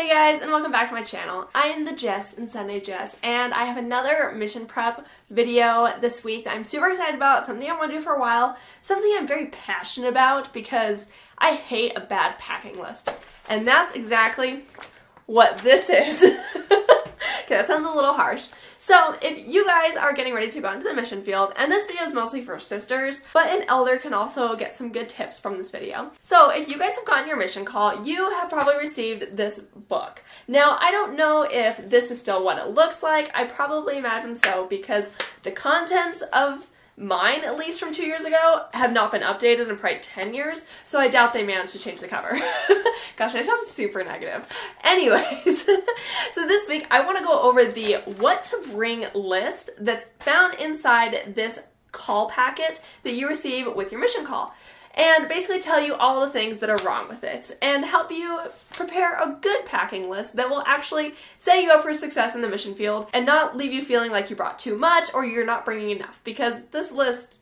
Hey guys, and welcome back to my channel. I am the Jess and Sunday Jess, and I have another mission prep video this week that I'm super excited about, something I want to do for a while, something I'm very passionate about because I hate a bad packing list. And that's exactly what this is. Okay, that sounds a little harsh. So if you guys are getting ready to go into the mission field, and this video is mostly for sisters, but an elder can also get some good tips from this video. So if you guys have gotten your mission call, you have probably received this book. Now, I don't know if this is still what it looks like. I probably imagine so because the contents of mine, at least from 2 years ago, have not been updated in probably 10 years, so I doubt they managed to change the cover. Gosh, I sound super negative. Anyways, so this week I want to go over the what to bring list that's found inside this call packet that you receive with your mission call, and basically tell you all the things that are wrong with it and help you prepare a good packing list that will actually set you up for success in the mission field and not leave you feeling like you brought too much or you're not bringing enough, because this list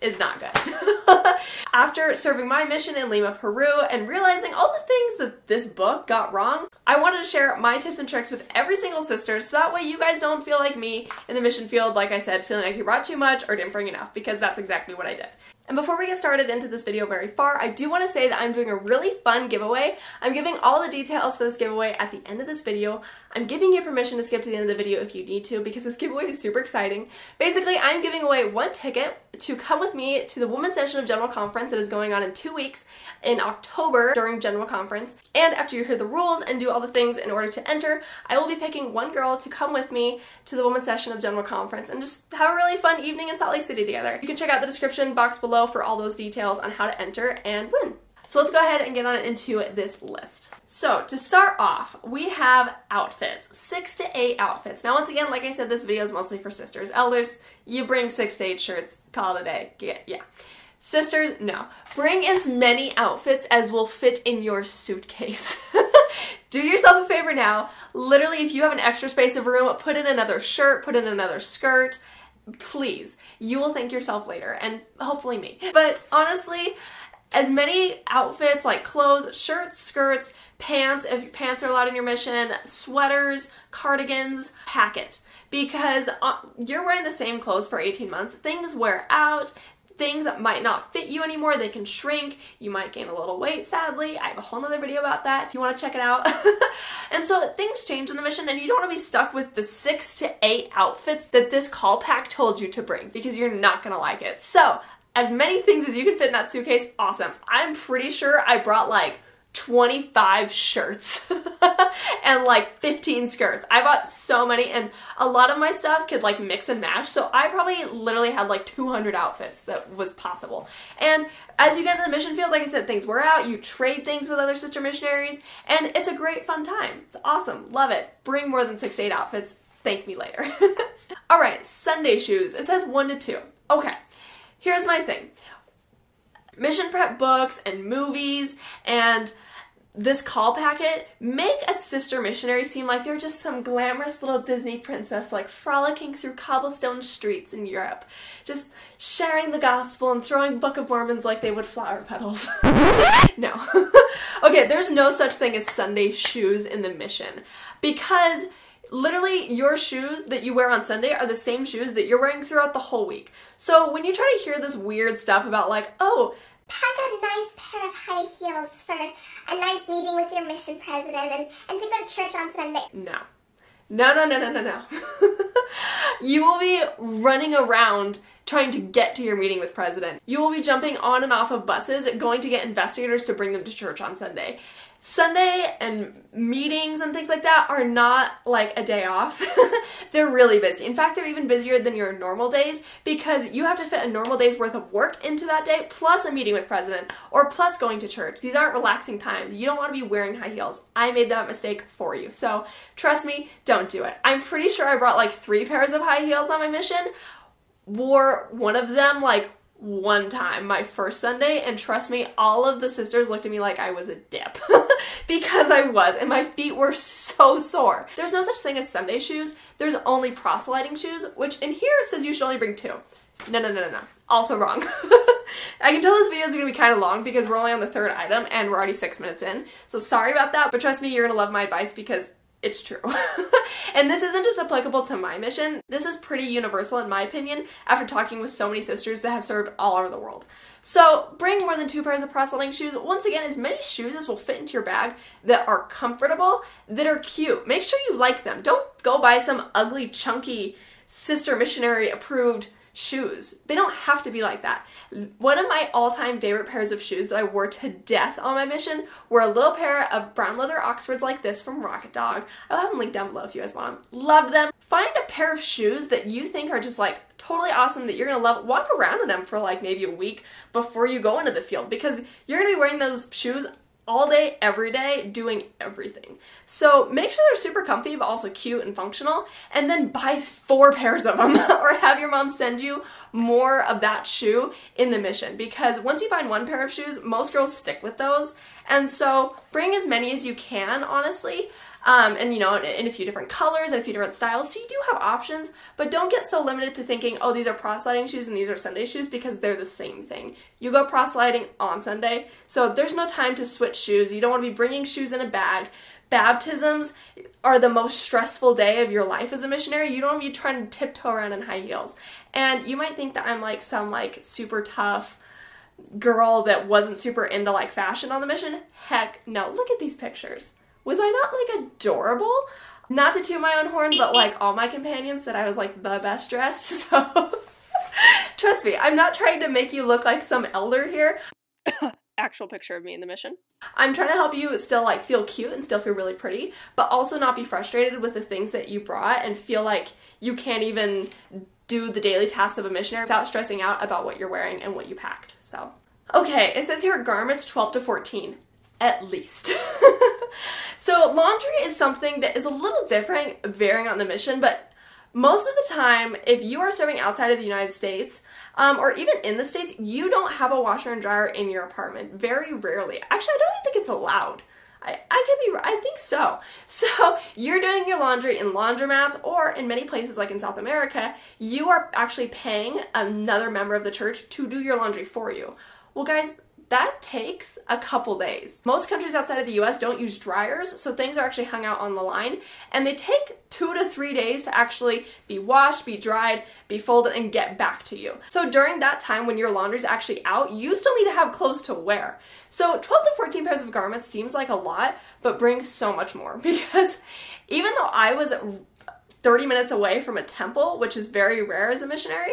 is not good. After serving my mission in Lima, Peru, and realizing all the things that this book got wrong, I wanted to share my tips and tricks with every single sister so that way you guys don't feel like me in the mission field, like I said, feeling like you brought too much or didn't bring enough, because that's exactly what I did. And before we get started into this video very far, I do want to say that I'm doing a really fun giveaway. I'm giving all the details for this giveaway at the end of this video. I'm giving you permission to skip to the end of the video if you need to, because this giveaway is super exciting. Basically, I'm giving away one ticket to come with me to the Women's Session of General Conference that is going on in 2 weeks in October during General Conference. And after you hear the rules and do all the things in order to enter, I will be picking one girl to come with me to the Women's Session of General Conference and just have a really fun evening in Salt Lake City together. You can check out the description box below for all those details on how to enter and win. So let's go ahead and get on into this list. So to start off, we have outfits, 6 to 8 outfits. Now once again, like I said, this video is mostly for sisters. Elders, you bring 6 to 8 shirts, call it a day, yeah. Sisters, no. Bring as many outfits as will fit in your suitcase. Do yourself a favor now. Literally, if you have an extra space of room, put in another shirt, put in another skirt. Please, you will thank yourself later, and hopefully me. But honestly, as many outfits like clothes, shirts, skirts, pants, if pants are allowed in your mission, sweaters, cardigans, pack it. Because you're wearing the same clothes for 18 months, things wear out, things might not fit you anymore, they can shrink, you might gain a little weight, sadly. I have a whole nother video about that if you want to check it out. And so things change in the mission, and you don't want to be stuck with the 6 to 8 outfits that this call pack told you to bring, because you're not going to like it. So as many things as you can fit in that suitcase, awesome. I'm pretty sure I brought like 25 shirts and like 15 skirts. I bought so many, and a lot of my stuff could like mix and match, so I probably literally had like 200 outfits that was possible. And as you get into the mission field, like I said, things wear out, you trade things with other sister missionaries, and it's a great fun time. It's awesome, love it. Bring more than 6 to 8 outfits, thank me later. All right, Sunday shoes, it says 1 to 2. Okay, here's my thing. Mission prep books and movies and this call packet make a sister missionary seem like they're just some glamorous little Disney princess like frolicking through cobblestone streets in Europe, just sharing the gospel and throwing Book of Mormons like they would flower petals. No. Okay, there's no such thing as Sunday shoes in the mission, because literally your shoes that you wear on Sunday are the same shoes that you're wearing throughout the whole week. So when you try to hear this weird stuff about like, oh, pack a nice pair of high heels for a nice meeting with your mission president and to go to church on Sunday. No. No, no, no, no, no, no. You will be running around trying to get to your meeting with president. You will be jumping on and off of buses, going to get investigators to bring them to church on Sunday. Sunday and meetings and things like that are not like a day off. They're really busy. In fact, they're even busier than your normal days, because you have to fit a normal day's worth of work into that day, plus a meeting with president, or plus going to church. These aren't relaxing times. You don't want to be wearing high heels. I made that mistake for you. So trust me, don't do it. I'm pretty sure I brought like 3 pairs of high heels on my mission, wore one of them like one time, my first Sunday, and trust me, all of the sisters looked at me like I was a dip because I was, and my feet were so sore. There's no such thing as Sunday shoes. There's only proselyting shoes, which in here says you should only bring two. No. Also wrong. I can tell this video is going to be kind of long because we're only on the third item and we're already 6 minutes in. So sorry about that, but trust me, you're going to love my advice because it's true. And this isn't just applicable to my mission. This is pretty universal in my opinion after talking with so many sisters that have served all over the world. So bring more than two pairs of proselyting shoes. Once again, as many shoes as will fit into your bag that are comfortable, that are cute. Make sure you like them. Don't go buy some ugly, chunky, sister missionary approved shoes. They don't have to be like that. One of my all-time favorite pairs of shoes that I wore to death on my mission were a little pair of brown leather Oxfords like this from Rocket Dog. I'll have them linked down below if you guys want them. Loved them. Find a pair of shoes that you think are just like totally awesome that you're gonna love. Walk around in them for like maybe a week before you go into the field because you're gonna be wearing those shoes all day, every day, doing everything. So make sure they're super comfy, but also cute and functional, and then buy 4 pairs of them or have your mom send you more of that shoe in the mission, because once you find one pair of shoes, most girls stick with those. And so bring as many as you can, honestly, and you know, in a few different colors and a few different styles, so you do have options, but don't get so limited to thinking, oh, these are proselyting shoes and these are Sunday shoes, because they're the same thing. You go proselyting on Sunday, so there's no time to switch shoes. You don't want to be bringing shoes in a bag. Baptisms are the most stressful day of your life as a missionary. You don't want to be trying to tiptoe around in high heels. And you might think that I'm like some like super tough girl that wasn't super into like fashion on the mission. Heck no. Look at these pictures. Was I not, like, adorable? Not to toot my own horn, but, like, all my companions said I was, like, the best dressed, so trust me, I'm not trying to make you look like some elder here. Actual picture of me in the mission. I'm trying to help you still, like, feel cute and still feel really pretty, but also not be frustrated with the things that you brought and feel like you can't even do the daily tasks of a missionary without stressing out about what you're wearing and what you packed, so. Okay, it says here garments 12 to 14. At least. So laundry is something that is a little different, varying on the mission, but most of the time, if you are serving outside of the United States, or even in the States, you don't have a washer and dryer in your apartment. Very rarely. Actually, I don't even think it's allowed. I think so. So you're doing your laundry in laundromats, or in many places like in South America, you are actually paying another member of the church to do your laundry for you. Well, guys, that takes a couple days. Most countries outside of the US don't use dryers, so things are actually hung out on the line, and they take 2 to 3 days to actually be washed, be dried, be folded, and get back to you. So during that time when your laundry's actually out, you still need to have clothes to wear. So 12 to 14 pairs of garments seems like a lot, but brings so much more, because even though I was 30 minutes away from a temple, which is very rare as a missionary,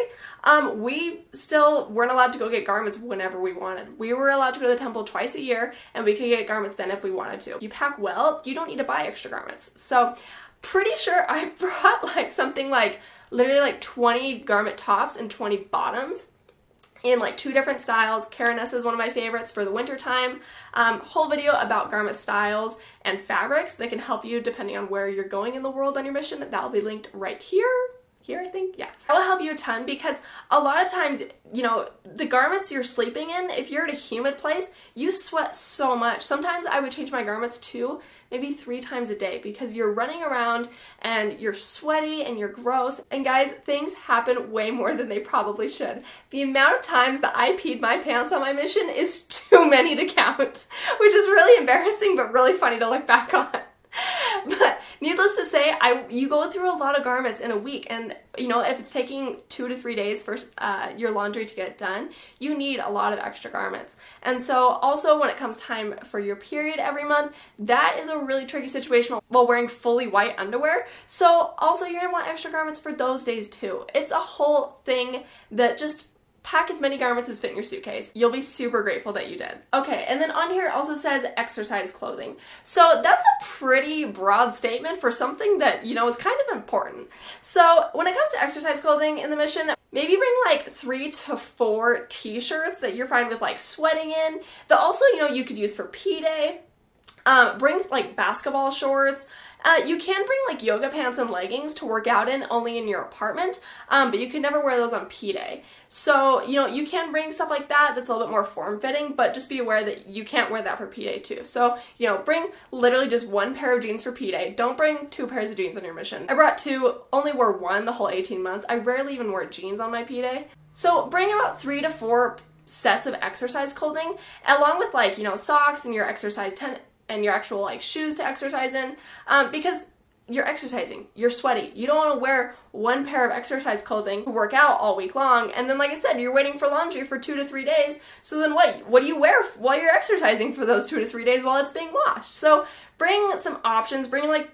we still weren't allowed to go get garments whenever we wanted. We were allowed to go to the temple twice a year, and we could get garments then if we wanted to. You pack well, you don't need to buy extra garments. So pretty sure I brought like something like literally like 20 garment tops and 20 bottoms in like 2 different styles. Karaness is one of my favorites for the winter time. Whole video about garment styles and fabrics that can help you depending on where you're going in the world on your mission. That'll be linked right here. Here, I think, yeah. That will help you a ton, because a lot of times, you know, the garments you're sleeping in, if you're at a humid place, you sweat so much. Sometimes I would change my garments 2, maybe 3 times a day, because you're running around and you're sweaty and you're gross. And guys, things happen way more than they probably should. The amount of times that I peed my pants on my mission is too many to count, which is really embarrassing, but really funny to look back on. But needless to say, you go through a lot of garments in a week, and you know, if it's taking 2 to 3 days for your laundry to get done, you need a lot of extra garments. And so also when it comes time for your period every month, that is a really tricky situation while wearing fully white underwear. So also you're gonna want extra garments for those days too. It's a whole thing that just pack as many garments as fit in your suitcase. You'll be super grateful that you did. Okay, and then on here it also says exercise clothing. So that's a pretty broad statement for something that, you know, is kind of important. So when it comes to exercise clothing in the mission, maybe bring like 3 to 4 t-shirts that you're fine with like sweating in, that also, you know, you could use for P-Day. Bring like basketball shorts. You can bring like yoga pants and leggings to work out in, only in your apartment, but you can never wear those on P-Day. So, you know, you can bring stuff like that that's a little bit more form-fitting, but just be aware that you can't wear that for P-Day too. So, you know, bring literally just one pair of jeans for P-Day. Don't bring two pairs of jeans on your mission. I brought two, only wore one the whole 18 months. I rarely even wore jeans on my P-Day. So bring about 3 to 4 sets of exercise clothing, along with like, you know, socks and your exercise tent, and your actual like shoes to exercise in, because you're exercising, you're sweaty. You don't want to wear one pair of exercise clothing to work out all week long, and then like I said, you're waiting for laundry for 2 to 3 days, so then what do you wear while you're exercising for those 2 to 3 days while it's being washed? So bring some options, bring like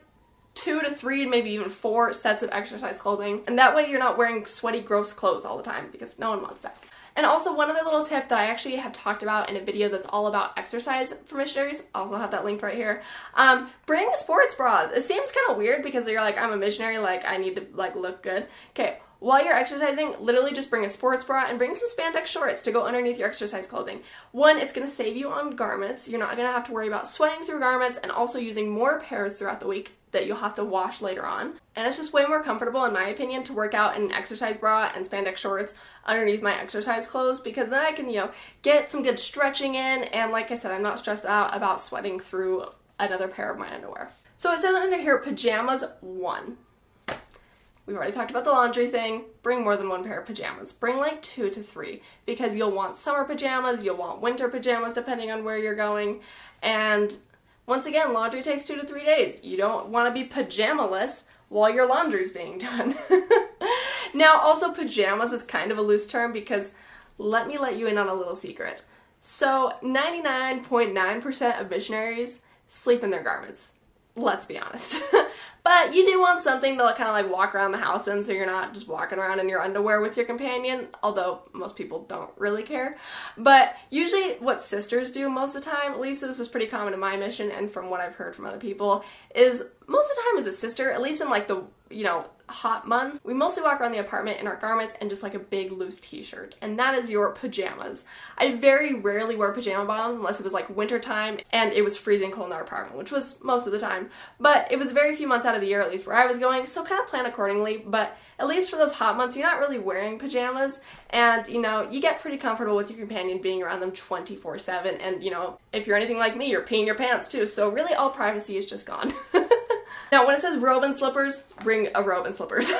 2 to 3, maybe even 4 sets of exercise clothing, and that way you're not wearing sweaty, gross clothes all the time, because no one wants that. And also one other little tip that I actually have talked about in a video that's all about exercise for missionaries, also have that linked right here, bring sports bras. It seems kind of weird because you're like, I'm a missionary, like I need to like look good. Okay, while you're exercising, literally just bring a sports bra and bring some spandex shorts to go underneath your exercise clothing. One, it's going to save you on garments. You're not going to have to worry about sweating through garments and also using more pairs throughout the week that you'll have to wash later on. And it's just way more comfortable, in my opinion, to work out in an exercise bra and spandex shorts underneath my exercise clothes, because then I can, you know, get some good stretching in, and like I said, I'm not stressed out about sweating through another pair of my underwear. So it says under here, pajamas 1. We've already talked about the laundry thing. Bring more than one pair of pajamas. Bring like 2 to 3, because you'll want summer pajamas, you'll want winter pajamas depending on where you're going, and once again, laundry takes 2 to 3 days. You don't want to be pajamaless while your laundry's being done. Now, also pajamas is kind of a loose term, because let me let you in on a little secret. So 99.9% of missionaries sleep in their garments. Let's be honest. But you do want something to kind of like walk around the house in, so you're not just walking around in your underwear with your companion, although most people don't really care. But usually what sisters do most of the time, at least this was pretty common in my mission and from what I've heard from other people, is most of the time as a sister, at least in like the, you know, hot months, we mostly walk around the apartment in our garments and just like a big loose t-shirt, and that is your pajamas. I very rarely wear pajama bottoms unless it was like winter time and it was freezing cold in our apartment, which was most of the time, but it was very few months out of the year, at least where I was going, so kind of plan accordingly. But at least for those hot months, you're not really wearing pajamas, and you know, you get pretty comfortable with your companion being around them 24/7, and you know, if you're anything like me, you're peeing your pants too, so really all privacy is just gone. Now, when it says robe and slippers, bring a robe and slippers.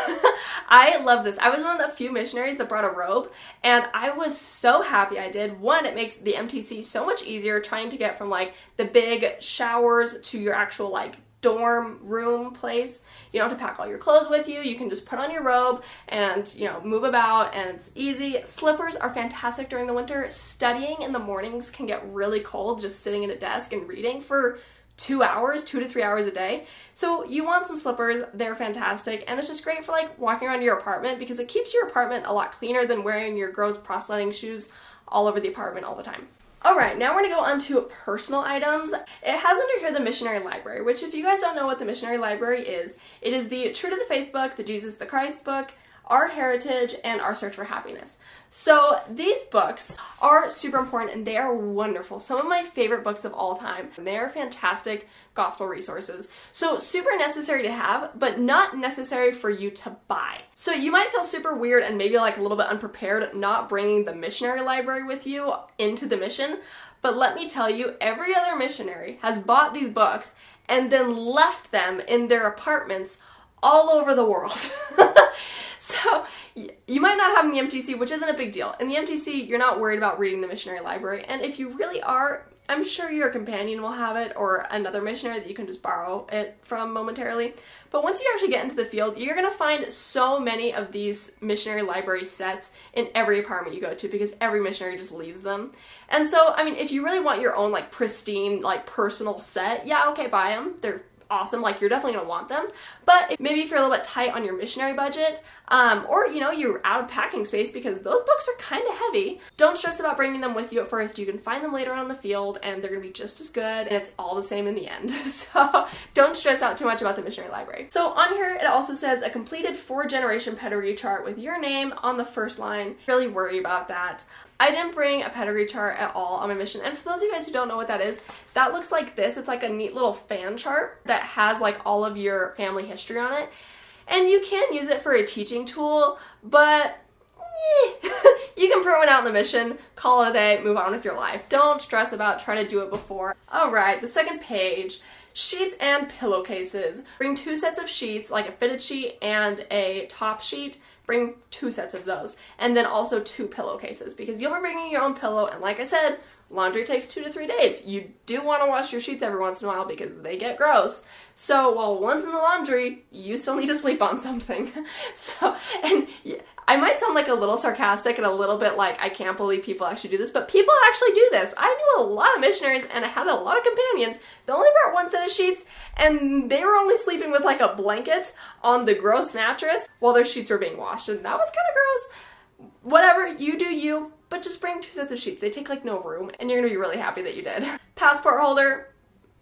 I love this. I was one of the few missionaries that brought a robe, and I was so happy I did. One, it makes the MTC so much easier trying to get from like the big showers to your actual like dorm room place. You don't have to pack all your clothes with you. You can just put on your robe and, you know, move about, and it's easy. Slippers are fantastic during the winter. Studying in the mornings can get really cold just sitting at a desk and reading for 2 hours, 2 to 3 hours a day. So you want some slippers, they're fantastic, and it's just great for like walking around your apartment, because it keeps your apartment a lot cleaner than wearing your gross proselyting shoes all over the apartment all the time. Alright, now we're going to go on to personal items. It has under here the missionary library, which if you guys don't know what the missionary library is, it is the True to the Faith book, the Jesus the Christ book, Our Heritage, and Our Search for Happiness. So these books are super important and they are wonderful. Some of my favorite books of all time. They are fantastic gospel resources. So super necessary to have, but not necessary for you to buy. So you might feel super weird and maybe like a little bit unprepared not bringing the missionary library with you into the mission, but let me tell you, every other missionary has bought these books and then left them in their apartments all over the world. So you might not have them in the MTC, which isn't a big deal. In the MTC, you're not worried about reading the missionary library, and if you really are, I'm sure your companion will have it, or another missionary that you can just borrow it from momentarily. But once you actually get into the field, you're going to find so many of these missionary library sets in every apartment you go to, because every missionary just leaves them. And so, I mean, if you really want your own like pristine, like personal set, yeah, okay, buy them. They're awesome, like you're definitely gonna want them. But maybe if you're a little bit tight on your missionary budget, or you know, you're out of packing space because those books are kind of heavy, don't stress about bringing them with you at first. You can find them later on in the field and they're gonna be just as good, and it's all the same in the end. So don't stress out too much about the missionary library. So on here it also says a completed 4-generation pedigree chart with your name on the first line. Really worry about that. I didn't bring a pedigree chart at all on my mission. And for those of you guys who don't know what that is, that looks like this. It's like a neat little fan chart that has like all of your family history on it. And you can use it for a teaching tool, but you can print one out in the mission, call it a day, move on with your life. Don't stress about trying to do it before. All right, the second page, sheets and pillowcases. Bring 2 sets of sheets, like a fitted sheet and a top sheet. Bring 2 sets of those, and then also 2 pillowcases, because you'll be bringing your own pillow, and like I said, laundry takes 2 to 3 days. You do want to wash your sheets every once in a while because they get gross. So while one's in the laundry, you still need to sleep on something. So, and I might sound like a little sarcastic and a little bit like, I can't believe people actually do this, but people actually do this. I knew a lot of missionaries and I had a lot of companions that only brought 1 set of sheets, and they were only sleeping with like a blanket on the gross mattress while their sheets were being washed, and that was kind of gross. Whatever, you do you, but just bring 2 sets of sheets. They take like no room, and you're gonna be really happy that you did. Passport holder,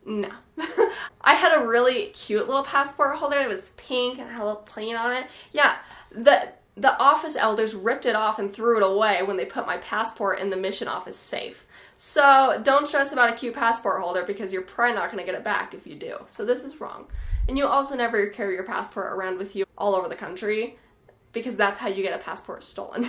no. I had a really cute little passport holder. It was pink and had a little plane on it. Yeah, the office elders ripped it off and threw it away when they put my passport in the mission office safe. So don't stress about a cute passport holder, because you're probably not gonna get it back if you do. So this is wrong. And you'll also never carry your passport around with you all over the country, because that's how you get a passport stolen.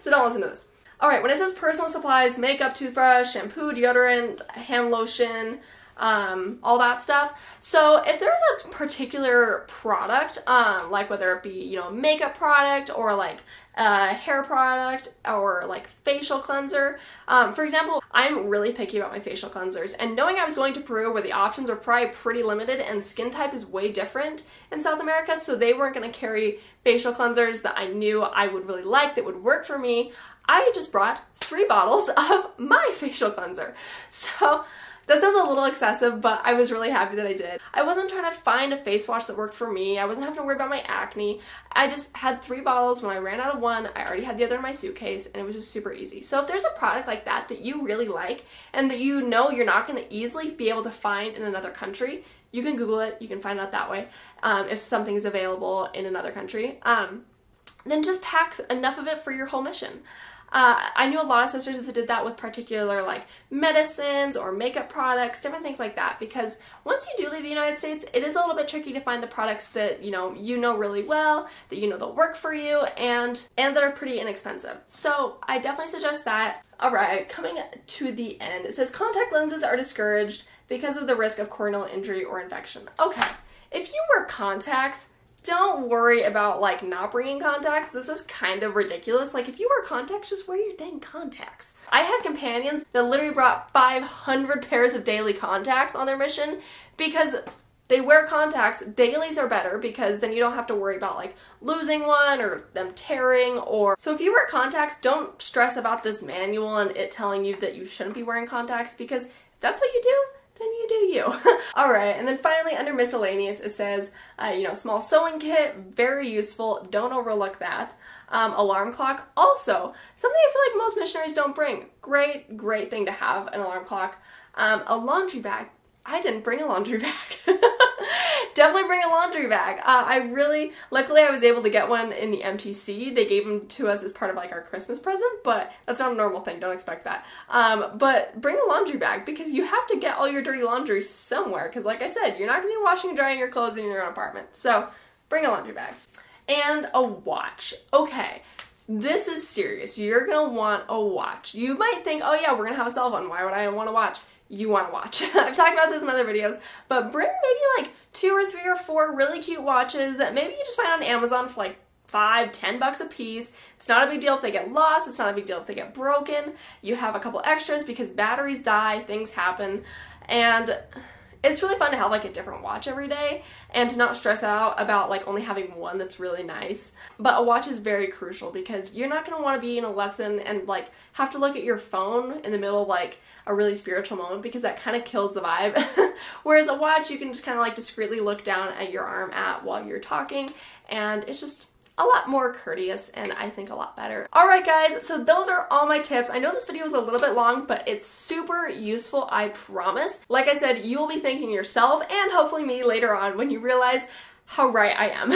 So don't listen to this. All right, when it says personal supplies, makeup, toothbrush, shampoo, deodorant, hand lotion, all that stuff. So if there's a particular product, like whether it be, you know, makeup product or like hair product or like facial cleanser. For example, I'm really picky about my facial cleansers, and knowing I was going to Peru where the options are probably pretty limited and skin type is way different in South America, so they weren't going to carry facial cleansers that I knew I would really like that would work for me. I just brought 3 bottles of my facial cleanser. So that sounds a little excessive, but I was really happy that I did. I wasn't trying to find a face wash that worked for me. I wasn't having to worry about my acne. I just had 3 bottles. When I ran out of one, I already had the other in my suitcase, and it was just super easy. So if there's a product like that that you really like and that you know you're not going to easily be able to find in another country, you can Google it. You can find out that way if something's available in another country. Then just pack enough of it for your whole mission. I knew a lot of sisters that did that with particular like medicines or makeup products, different things like that, because once you do leave the United States, it is a little bit tricky to find the products that you know really well, that you know they'll work for you, and that are pretty inexpensive. So I definitely suggest that. All right, coming to the end, it says contact lenses are discouraged because of the risk of corneal injury or infection. Okay, if you wear contacts, don't worry about like not bringing contacts. This is kind of ridiculous. Like if you wear contacts, just wear your dang contacts. I had companions that literally brought 500 pairs of daily contacts on their mission because they wear contacts. Dailies are better because then you don't have to worry about like losing one or them tearing or... So if you wear contacts, don't stress about this manual and it telling you that you shouldn't be wearing contacts, because if that's what you do, then you do you. All right, and then finally under miscellaneous, it says, small sewing kit, very useful, don't overlook that. Alarm clock, also, something I feel like most missionaries don't bring. Great, great thing to have, an alarm clock. A laundry bag. I didn't bring a laundry bag. Definitely bring a laundry bag. Luckily I was able to get one in the MTC. They gave them to us as part of like our Christmas present, but that's not a normal thing, don't expect that. But bring a laundry bag, because you have to get all your dirty laundry somewhere, because like I said, you're not gonna be washing and drying your clothes in your own apartment. So bring a laundry bag. And a watch. Okay. This is serious. You're gonna want a watch. You might think, oh yeah, we're gonna have a cell phone, why would I want a watch? You want to watch. I've talked about this in other videos, but bring maybe like 2 or 3 or 4 really cute watches that maybe you just find on Amazon for like $5, $10 a piece. It's not a big deal if they get lost. It's not a big deal if they get broken. You have a couple extras because batteries die, things happen, and it's really fun to have like a different watch every day and to not stress out about like only having one that's really nice. But a watch is very crucial because you're not going to want to be in a lesson and like have to look at your phone in the middle of like a really spiritual moment, because that kind of kills the vibe. Whereas a watch, you can just kind of like discreetly look down at your arm at while you're talking, and it's just a lot more courteous and I think a lot better. All right guys, so those are all my tips. I know this video was a little bit long, but it's super useful, I promise. Like I said, you will be thanking yourself and hopefully me later on when you realize how right I am.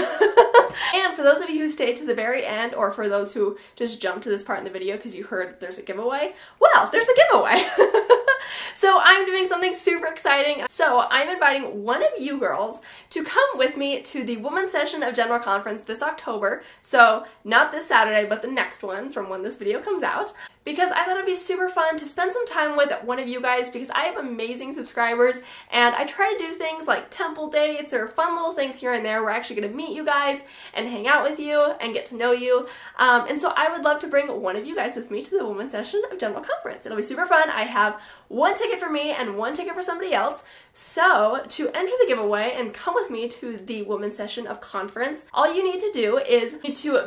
And for those of you who stayed to the very end, or for those who just jumped to this part in the video because you heard there's a giveaway, well, there's a giveaway. So I'm doing something super exciting. So I'm inviting one of you girls to come with me to the Women's Session of General Conference this October. So not this Saturday, but the next one from when this video comes out. Because I thought it'd be super fun to spend some time with one of you guys, because I have amazing subscribers and I try to do things like temple dates or fun little things here and there where I'm actually gonna meet you guys and hang out with you and get to know you. And so I would love to bring one of you guys with me to the Women's Session of General Conference. It'll be super fun. I have one ticket for me and one ticket for somebody else. So to enter the giveaway and come with me to the Women's Session of Conference, all you need to do is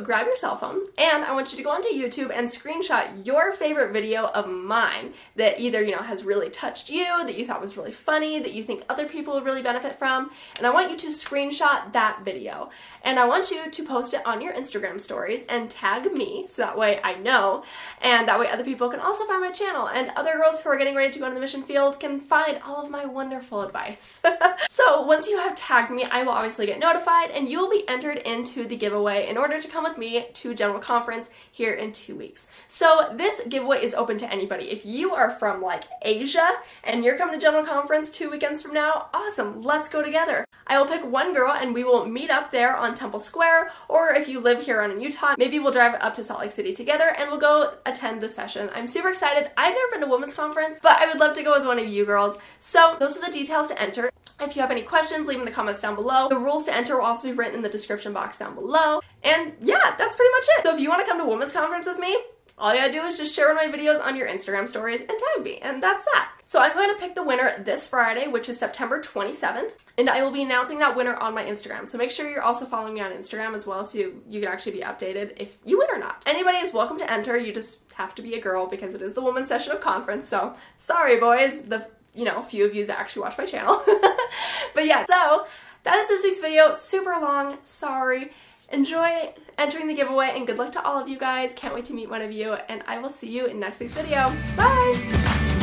grab your cell phone, and I want you to go onto YouTube and screenshot your favorite video of mine that either has really touched you, that you thought was really funny, that you think other people would really benefit from, and I want you to screenshot that video. And I want you to post it on your Instagram stories and tag me, so that way I know, and that way other people can also find my channel, and other girls who are getting ready to go into the mission field can find all of my wonderful advice. So once you have tagged me, I will obviously get notified and you will be entered into the giveaway in order to come with me to General Conference here in 2 weeks. So this giveaway is open to anybody. If you are from like Asia and you're coming to General Conference 2 weekends from now, awesome, let's go together. I will pick one girl and we will meet up there on Temple Square, or if you live here in Utah, maybe we'll drive up to Salt Lake City together and we'll go attend the session. I'm super excited. I've never been to a women's conference, but I would love to go with one of you girls. So those are the details to enter. If you have any questions, leave them in the comments down below. The rules to enter will also be written in the description box down below. And yeah, that's pretty much it. So if you want to come to a women's conference with me, all you gotta do is just share one of my videos on your Instagram stories and tag me, and that's that. So I'm going to pick the winner this Friday, which is September 27th, and I will be announcing that winner on my Instagram. So make sure you're also following me on Instagram as well, so you can actually be updated if you win or not. Anybody is welcome to enter, you just have to be a girl because it is the Women's Session of Conference, so sorry boys, the few of you that actually watch my channel. But yeah, so that is this week's video. Super long, sorry. Enjoy entering the giveaway and good luck to all of you guys. Can't wait to meet one of you, and I will see you in next week's video. Bye!